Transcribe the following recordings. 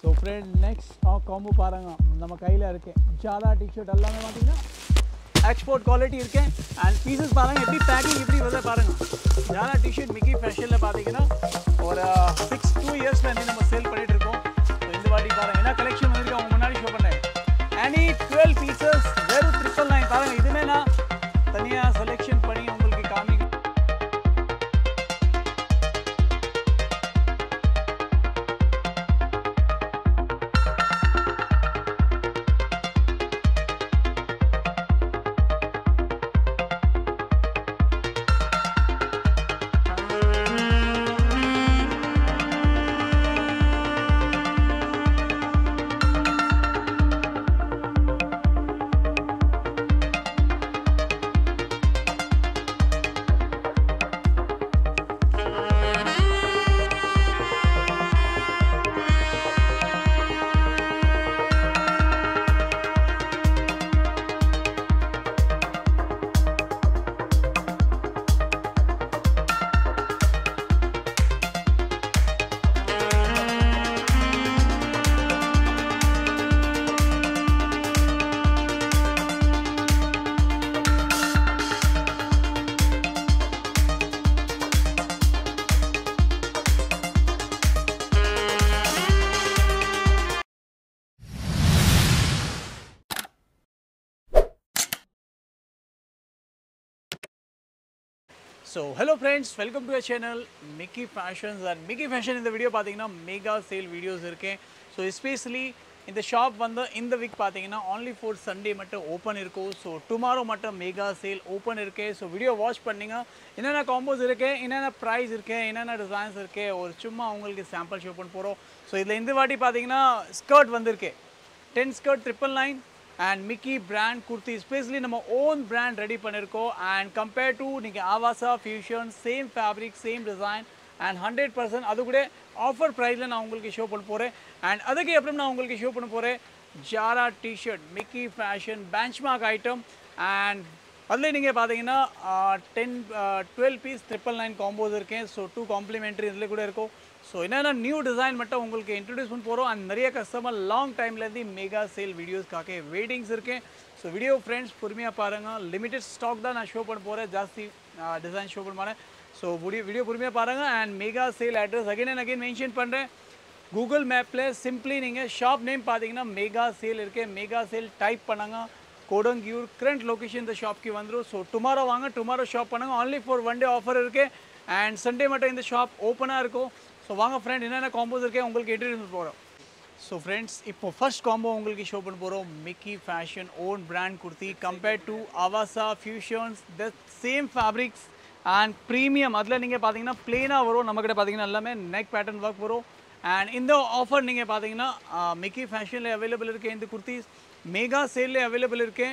So friend, next combo paranga nama kaiyila irukke jala t-shirt allame pathina export quality irukke and pieces paranga eppadi packing eppadi vela paranga jala t-shirt miki fashion la pathina or 6-2 years la nama sell pannit irukom so indha vaadi paranga ena collection vandirukku avanga munadi show panren any 12 pieces veru 399 paranga idume na thaniya selection panni ungalku kaami So hello friends, welcome to our channel Mickey Fashions and Mickey Fashion in the video pathina mega sale videos irukke. So especially in the shop vanda in the week pathina only for Sunday matter open iruko. So tomorrow matter mega sale open irukke. So video watch panninga. Enna combos irukke, enna price irukke, enna designs irukke or chumma ungalku sample show pan porom. So idla indha vaati pathina skirt vandirukke. 10 skirt 999 and Mickey brand kurti especially nama own brand ready pannirukom and compared to ninga Avasa Fusion same fabric same design and 100% adu kude offer price la na ungalku show panna poren and adukku appuram na ungalku show panna poren Zara t-shirt Mickey fashion benchmark item and adle ninga pathina 12 piece 999 combos iruken so 2 complimentary idle kude iruko. So, इन्हें new design मट्टा उंगल के introduce बन पोरो और नरिया customer long time लेती mega sale videos काके waiting सरके, so video friends पुर्मिया पारंगा limited stock दा ना show बन पोरे जास्ती design show बन मारे, so video पुर्मिया पारंगा and mega sale address again and again mention पन रहे, Google Map ले simply निंगे shop name पादिंग ना mega sale इरके mega sale type पनांगा कोडंगियूर current location द shop की वंदरो, so tomorrow Vanga tomorrow shop पनांगा only for one day offer इरके and Sunday मट्टा इंद shop open आ इरको. So वांगा फ्रेंड इन्हें कॉम्बोज करके உங்களுக்கு इंट्रोड्यूस போறோம். So friends இப்போ फर्स्ट कॉम्बो உங்களுக்கு ஷோ பண்ண போறோம் Mickey Fashion own brand kurti compared to Avasa Fusions the same fabrics and premium அதல நீங்க பாத்தீங்கன்னா ப்ளைனா வரும் நமக்கு கிட்ட பாத்தீங்கன்னா எல்லாமே neck pattern work வரும் and இந்த ஆஃபர் நீங்க பாத்தீங்கன்னா Mickey Fashion ல अवेलेबल இருக்கு இந்த kurtis mega sale ல अवेलेबल இருக்கு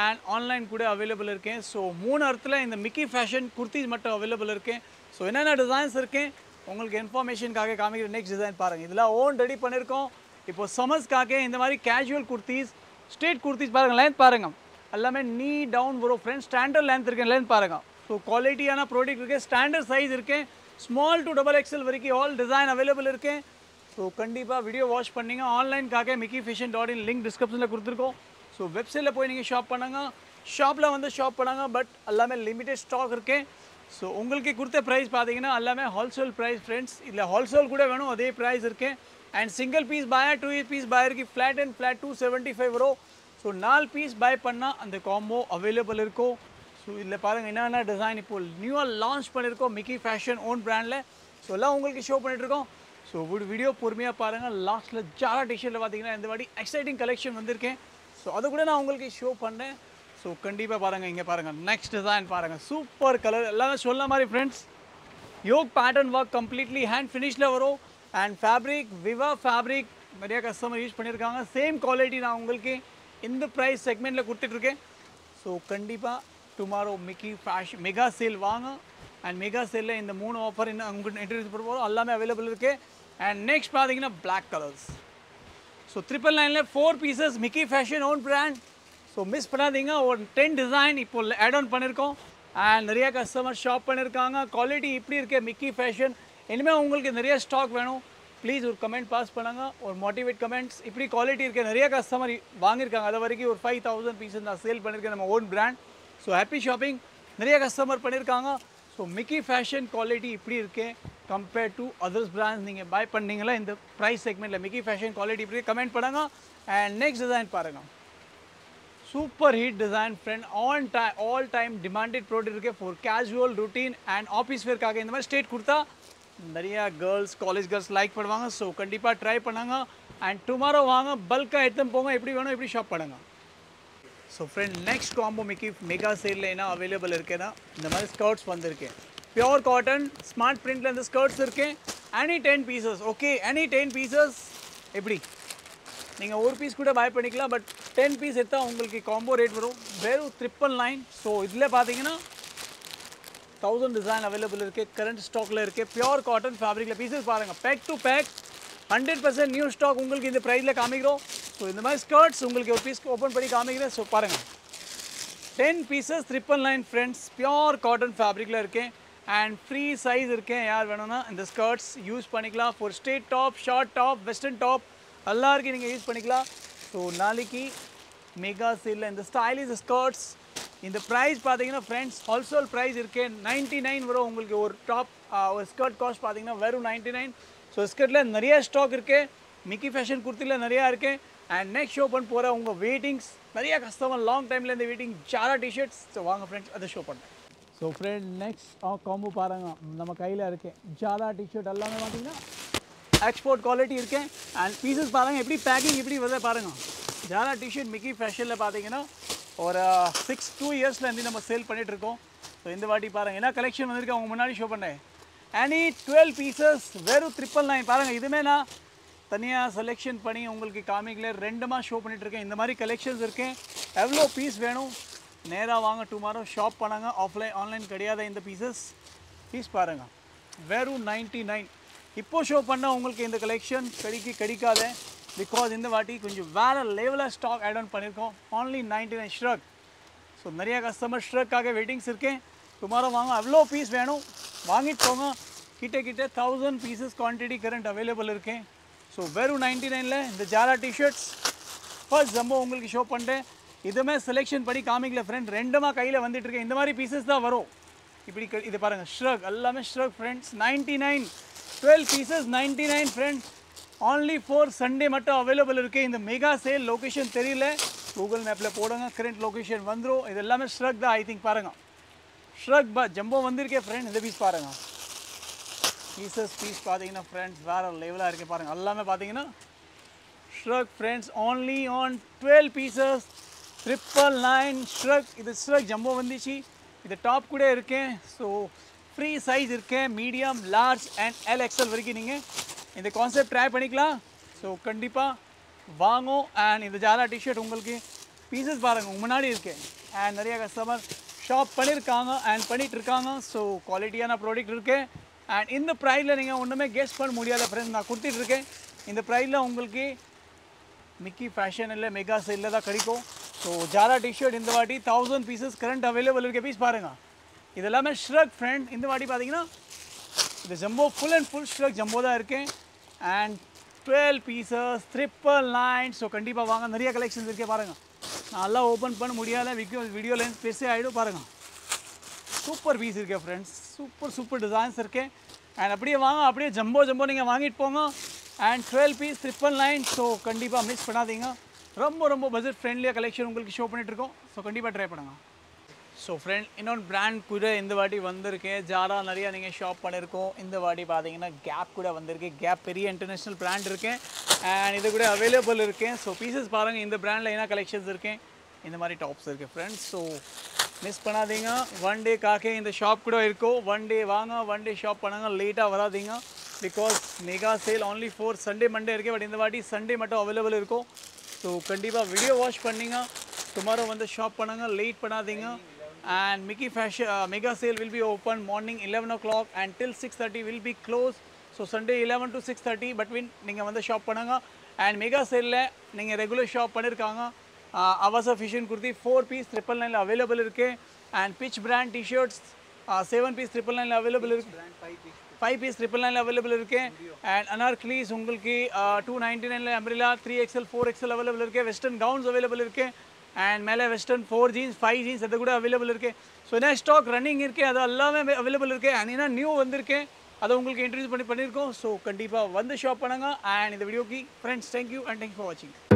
and online கூட अवेलेबल இருக்கு. So மூணு அர்த்தல இந்த Mickey Fashion kurtis மட்டும் अवेलेबल இருக்கு. So என்னென்ன டிசைன்ஸ் இருக்கு உங்களுக்கு இன்ஃபர்மேஷன் காக காமிக்கிற நெக்ஸ்ட் டிசைன் பாருங்க. இதெல்லாம் ஓன் ரெடி பண்ணிருக்கோம். இப்போ சம்மர்ஸ் காக இந்த மாதிரி கேஷுவல் குர்தீஸ் ஸ்ட்ரெயிட் குர்தீஸ் பாருங்க, லெந்த் பாருங்க. எல்லாமே நீ டவுன் வரும் ஃப்ரெண்ட்ஸ். ஸ்டாண்டர்ட் லெந்த் இருக்கு, லெந்த் பாருங்க. ஸோ குவாலிட்டியான ப்ராடக்ட் இருக்கு, ஸ்டாண்டர்ட் சைஸ் இருக்கு, ஸ்மால் டு டபுள் எக்ஸ்எல் வரைக்கும் ஆல் டிசைன் அவைலபிள் இருக்கு. ஸோ கண்டிப்பாக வீடியோ வாட்ச் பண்ணிங்க. ஆன்லைன்காக mickeyfashion.in லிங்க் டிஸ்கிரிப்ஷனில் கொடுத்துருக்கோம். ஸோ வெப்சைட்டில் போய் நீங்கள் ஷாப் பண்ணுங்க, ஷாப்பில் வந்து ஷாப் பண்ணுங்க. பட் எல்லாமே லிமிட்டட் ஸ்டாக் இருக்கு. ஸோ உங்களுக்கு கொடுத்த ப்ரைஸ் பார்த்தீங்கன்னா எல்லாமே ஹோல்சேல் ப்ரைஸ் ஃப்ரெண்ட்ஸ். இதில் ஹோல்சேல் கூட வேணும், அதே ப்ரைஸ் இருக்கு. And single piece buyer 2 piece பாயருக்கு ஃப்ளாட் அண்ட் ஃப்ளாட் 275 வரும். ஸோ 4 பீஸ் பை பண்ணால் அந்த காம்போ அவைலபிள் இருக்கும். ஸோ இதில் பாருங்கள் என்னென்ன டிசைன் இப்போ நியூவாக லான்ச் பண்ணியிருக்கோம் Mickey Fashion ஓன் பிராண்டில். ஸோ எல்லாம் உங்களுக்கு ஷோ பண்ணிட்டுருக்கோம். ஸோ வீடியோ பொறுமையாக பாருங்கள். லாஸ்ட்டில் ஜாரா டிஷர்ட்டில் பார்த்தீங்கன்னா இந்த மாதிரி எக்ஸைட்டிங் கலெக்ஷன் வந்திருக்கேன். ஸோ அது கூட நான் உங்களுக்கு ஷோ பண்ணேன். ஸோ கண்டிப்பாக பாருங்கள், இங்கே பாருங்கள் நெக்ஸ்ட் டிசைன் பாருங்கள். சூப்பர் கலர் எல்லாமே சொல்ல மாதிரி friends. Yoke pattern work completely hand ஃபினிஷில் வரும் அண்ட் ஃபேப்ரிக் விவா ஃபேப்ரிக் நிறையா கஸ்டமர் யூஸ் பண்ணியிருக்காங்க. சேம் குவாலிட்டி நான் உங்களுக்கு இந்த ப்ரைஸ் செக்மெண்ட்டில் கொடுத்துட்ருக்கேன். ஸோ கண்டிப்பாக tomorrow Mickey Fashion mega sale வாங்க அண்ட் மெகா சேலில் இந்த 3 ஆஃபர் இன்னும் உங்களுக்கு இன்ட்ரடியூஸ் பண்ண போகிறோம். எல்லாமே அவைலபிள் இருக்குது. அண்ட் நெக்ஸ்ட் பார்த்தீங்கன்னா பிளாக் கலர்ஸ். ஸோ 999ல் 4 pieces Mickey Fashion own brand. So miss பண்ணாதீங்க. ஒரு 10 டிசைன் இப்போ ஆட் ஆன் பண்ணியிருக்கோம் அண்ட் நிறையா கஸ்டமர் ஷாப் பண்ணியிருக்காங்க. குவாலிட்டி இப்படி இருக்குது Mickey Fashion. இனிமேல் உங்களுக்கு நிறைய ஸ்டாக் வேணும். ப்ளீஸ் ஒரு கமெண்ட் பாஸ் பண்ணுங்கள், ஒரு மோட்டிவேட் கமெண்ட்ஸ். இப்படி குவாலிட்டி இருக்க நிறைய கஸ்டமர் வாங்கியிருக்காங்க. அது வரைக்கும் ஒரு 5000 பீஸஸ் நான் சேல் பண்ணியிருக்கேன் நம்ம own brand. So happy shopping நிறைய கஸ்டமர் பண்ணியிருக்காங்க. ஸோ மிக்கி ஃபேஷன் குவாலிட்டி இப்படி இருக்கேன் கம்பேர்ட் டு அதர்ஸ் பிராண்ட்ஸ். நீங்கள் பை பண்ணிங்களா இந்த ப்ரைஸ் செக்மெண்ட்டில் மிக்கி ஃபேஷன் குவாலிட்டி இப்படி கமெண்ட் பண்ணுங்கள். அண்ட் நெக்ஸ்ட் டிசைன் பாருங்கள், super hit design friend. On time all time demanded product இருக்கு for casual routine and office வேர்க்காக. இந்த மாதிரி ஸ்டேட் கொடுத்தா நிறையா கேர்ள்ஸ் காலேஜ் கேர்ள்ஸ் லைக் பண்ணுவாங்க. ஸோ கண்டிப்பாக ட்ரை பண்ணாங்க. அண்ட் டுமாரோ வாங்க, பல்காக எடுத்துன்னு போங்க, எப்படி வேணும் எப்படி ஷாப் பண்ணுங்க. So friend next combo Mickey mega சேலில் என்ன அவைலபிள் இருக்குன்னா இந்த மாதிரி ஸ்கர்ட்ஸ் வந்திருக்கேன். பியூர் காட்டன் ஸ்மார்ட் பிரிண்டில் இந்த ஸ்கர்ட்ஸ் இருக்கேன். Any 10 pieces okay, any 10 pieces. எப்படி நீங்கள் ஒரு பீஸ் கூட பை பண்ணிக்கலாம், பட் 10 பீஸ் எடுத்தால் உங்களுக்கு காம்போ ரேட் வரும் வெறும் 999. ஸோ இதில் பார்த்தீங்கன்னா 1000 டிசைன் அவைலபிள் இருக்குது, கரண்ட் ஸ்டாக்கில் இருக்குது. பியூர் காட்டன் ஃபேப்ரிக்கில் பீசஸ் பாருங்கள், back to back 100% new stock உங்களுக்கு இந்த ப்ரைஸில் காமிக்கிறோம். ஸோ இந்த மாதிரி ஸ்கர்ட்ஸ் உங்களுக்கு ஒரு பீஸ் ஓப்பன் பண்ணி காமிக்கிறேன். ஸோ பாருங்கள் 10 பீசஸ் 999 ஃப்ரெண்ட்ஸ். பியூர் காட்டன் ஃபேப்ரிக்கில் இருக்கேன் அண்ட் ஃப்ரீ சைஸ் இருக்கேன். யார் வேணும்னா இந்த ஸ்கர்ட்ஸ் யூஸ் பண்ணிக்கலாம் for straight top, short top, western top எல்லாருக்கும் நீங்கள் யூஸ் பண்ணிக்கலாம். ஸோ நாளைக்கு மெகா சேலில் இந்த ஸ்டைலிஷ் ஸ்கர்ட்ஸ் இந்த ப்ரைஸ் பார்த்தீங்கன்னா ஃப்ரெண்ட்ஸ் ஹோல்சேல் ப்ரைஸ் இருக்குது 99 வரும். உங்களுக்கு ஒரு டாப் ஒரு ஸ்கர்ட் காஸ்ட் பார்த்தீங்கன்னா வெறும் 99. ஸோ ஸ்கர்ட்டில் நிறைய ஸ்டாக் இருக்குது, மிக்கி ஃபேஷன் குர்த்தியில் நிறையா இருக்குது. அண்ட் நெக்ஸ்ட் ஷோ பண்ண போகிற உங்கள் வெயிட்டிங்ஸ் நிறையா கஸ்டமர் லாங் டைமில் இந்த வெயிட்டிங் ஜாரா டிஷர்ட்ஸ். ஸோ வாங்க ஃப்ரெண்ட்ஸ் அதை ஷோ பண்ணுறேன். ஸோ ஃப்ரெண்ட் நெக்ஸ்ட் காம்போ பாருங்க, நம்ம கையில் இருக்கேன் ஜாரா டிஷர்ட் எல்லாமே பார்த்தீங்கன்னா எக்ஸ்போர்ட் குவாலிட்டி இருக்கேன். அண்ட் பீசஸ் பாருங்கள் எப்படி பேக்கிங் எப்படி வந்து பாருங்கள். ஜாரா டிஷர்ட் மிக்கி ஃபேஷனில் பார்த்தீங்கன்னா ஒரு 6-2 இயர்ஸ்லேருந்து நம்ம சேல் பண்ணிகிட்ருக்கோம். ஸோ இந்த வாட்டி பாருங்கள் ஏன்னா கலெக்ஷன் வந்திருக்கு, அவங்க முன்னாடி ஷோ பண்ணேன். எனி 12 பீசஸ் வெறும் 999 பாருங்கள். இதுவுமே நான் தனியாக செலெக்ஷன் பண்ணி உங்களுக்கு காமிக்கல, ரெண்டுமாக ஷோ பண்ணிகிட்ருக்கேன். இந்த மாதிரி கலெக்ஷன்ஸ் இருக்கேன். எவ்வளோ பீஸ் வேணும் நேராக வாங்க, டுமாரோ ஷாப் பண்ணுங்க. ஆஃப்லைன் ஆன்லைன் கிடையாது. இந்த பீஸ் பாருங்கள் வெறும் 99. இப்போ ஷோ பண்ணால் உங்களுக்கு இந்த கலெக்ஷன் கிடைக்காது, பிகாஸ் இந்த வாட்டி கொஞ்சம் வேறு லெவலில் ஸ்டாக் ஆட் ஆன் பண்ணியிருக்கோம். Only 99 shrug. ஸோ நிறைய கஸ்டமர் ஷ்ரக்காக வெயிட்டிங்ஸ் இருக்கேன். டுமாரோ வாங்க, அவ்வளோ பீஸ் வேணும் வாங்கிட்டு போங்க. கிட்ட 1000 பீசஸ் குவான்டிட்டி கரண்ட் அவைலபிள் இருக்கேன். ஸோ வெறும் 99ல் இந்த ஜாரா டிஷர்ட்ஸ் ஃபர்ஸ்ட் ஜம்போ உங்களுக்கு ஷோ பண்ணுறேன். இதுவுமே செலெக்ஷன் பண்ணி காமிக்கல ஃப்ரெண்ட், ரெண்டுமாக கையில் வந்துட்டுருக்கேன். இந்த மாதிரி பீசஸ் தான் வரும். இப்படி இது பாருங்கள் ஷ்ரக் எல்லாமே shrug friends. 99 12 pieces 99 friends. Only for Sunday மட்டும் அவைலபிள் இருக்குது. இந்த மெகா சேல் லொக்கேஷன் தெரியல, கூகுள் மேப்பில் போடுங்க, கரண்ட் லொக்கேஷன் வந்துடும். இது எல்லாமே ஷ்ரக் தான் ஐ திங்க். பாருங்கள் ஷ்ரக் ஜம்போ வந்திருக்கேன் ஃப்ரெண்ட். இந்த பீஸ் பாருங்கள், பீஸ் பார்த்தீங்கன்னா ஃப்ரெண்ட்ஸ் வேறு லெவலாக இருக்குது பாருங்கள். எல்லாமே பார்த்தீங்கன்னா shrug friends. Only on 12 pieces 999 shrug. இது ஷ்ரக் ஜம்போ வந்துச்சு. இது டாப் கூட இருக்கேன். ஸோ ஃப்ரீ சைஸ் இருக்கேன், medium, large and L XL வரைக்கும் நீங்கள் இந்த கான்செப்ட் ட்ரை பண்ணிக்கலாம். ஸோ கண்டிப்பாக வாங்கும். அண்ட் இந்த ஜாரா டிஷர்ட் உங்களுக்கு பீசஸ் பாருங்கள் முன்னாடி இருக்கேன். அண்ட் நிறைய கஸ்டமர் ஷாப் பண்ணியிருக்காங்க அண்ட் பண்ணிகிட்ருக்காங்க. ஸோ குவாலிட்டியான ப்ராடக்ட் இருக்குது. அண்ட் இந்த ப்ரைஸில் நீங்கள் ஒன்றுமே கெஸ்ட் பண்ண முடியாத ஃப்ரெண்ட்ஸ் நான் கொடுத்துட்ருக்கேன். இந்த ப்ரைஸில் உங்களுக்கு மிக்கி ஃபேஷன் இல்லை மெகா சேலில் தான் கிடைக்கும். ஸோ ஜாரா டிஷர்ட் இந்த வாட்டி 1000 பீசஸ் கரண்ட் அவைலபிள் இருக்க. பீஸ் பாருங்கள் இது எல்லாமே ஷ்ரக் ஃப்ரெண்ட். இந்த வாட்டி பார்த்தீங்கன்னா இந்த jumbo full and full shrug jumbo தான் இருக்கேன். And 12 pieces 999. ஸோ கண்டிப்பாக வாங்க, நிறைய கலெக்ஷன்ஸ் இருக்கே பாருங்கள். நல்லா ஓப்பன் பண்ண முடியாத வீடியோ லென்ஸ் பெருசே ஆகிடும் பாருங்கள். சூப்பர் பீஸ் இருக்கேன் ஃப்ரெண்ட்ஸ், சூப்பர் சூப்பர் டிசைன்ஸ் இருக்கேன். அண்ட் அப்படியே வாங்க, அப்படியே ஜம்போ ஜம்போ நீங்கள் வாங்கிட்டு போங்க. And 12 piece 999. ஸோ கண்டிப்பாக மிஸ் பண்ணாதீங்க. ரொம்ப ரொம்ப பட்ஜெட் ஃப்ரெண்ட்லியாக கலெக்ஷன் உங்களுக்கு ஷோ பண்ணிகிட்ருக்கோம். ஸோ கண்டிப்பாக ட்ரை பண்ணுங்க. ஸோ ஃப்ரெண்ட் இன்னொன்று பிராண்ட் கூட இந்த வாட்டி வந்திருக்கேன். ஜாரா நிறையா நீங்கள் ஷாப் பண்ணியிருக்கோம். இந்த வாட்டி பார்த்தீங்கன்னா கேப் கூட வந்திருக்கு. கேப் பெரிய இன்டர்நேஷ்னல் பிராண்ட் இருக்கேன். அண்ட் இது கூட அவைலபிள் இருக்கேன். ஸோ பீசஸ் பாருங்கள் இந்த பிராண்டில் என்ன கலெக்ஷன்ஸ் இருக்கேன். இந்த மாதிரி டாப்ஸ் இருக்குது ஃப்ரெண்ட்ஸ். ஸோ மிஸ் பண்ணாதீங்க. ஒன் டே காக்கே இந்த ஷாப் கூட இருக்கும். ஒன் டே வாங்க, ஒன் டே ஷாப் பண்ணுங்க, லேட்டாக வராதிங்க. Because mega sale only for Sunday Monday இருக்குது. பட் இந்த வாட்டி சண்டே மட்டும் அவைலபிள் இருக்கும். ஸோ கண்டிப்பாக வீடியோ வாட்ச் பண்ணிங்க, டுமாரோ வந்து ஷாப் பண்ணுங்கள், லேட் பண்ணாதீங்க. And Mickey fashion mega sale will be open morning 11 o'clock and till 6:30 will be close. So Sunday 11 to 6:30 between நீங்கள் வந்து ஷாப் பண்ணுங்கள். அண்ட் மெகா சேலில் நீங்கள் ரெகுலர் ஷாப் பண்ணியிருக்காங்க. அவசா ஃபிஷன் குர்த்தி 4 பீஸ் 999 அவைலபிள் இருக்குது. அண்ட் பிச் பிராண்ட் டிஷர்ட்ஸ் 7 பீஸ் 999 அவைலபிள் இருக்குது. 5 piece 999 available irke, and anarkali is ungalku 299 la umbrella 3XL 4XL available irke, western gowns available irke, and mele western 4 jeans 5 jeans adu kuda available irke. So ena stock running irke adu allame available irke, and ena new vandirke adu ungalku introduce pannirukom. So kandipa vand shop panunga and indha video ki friends, thank you and thank you for watching.